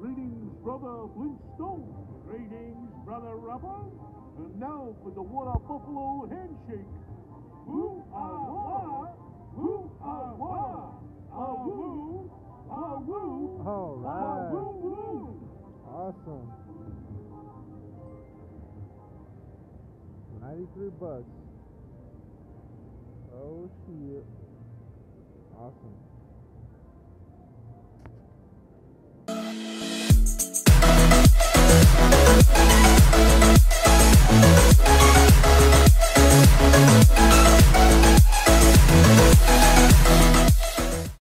Greetings, Brother Flintstone. Greetings, Brother Rubble. And now for the Water Buffalo Handshake. Woo ah wah, woo ah wah, ah woo, ah woo. All right. Woo woo. Awesome. 93 bucks. Oh shit. Awesome.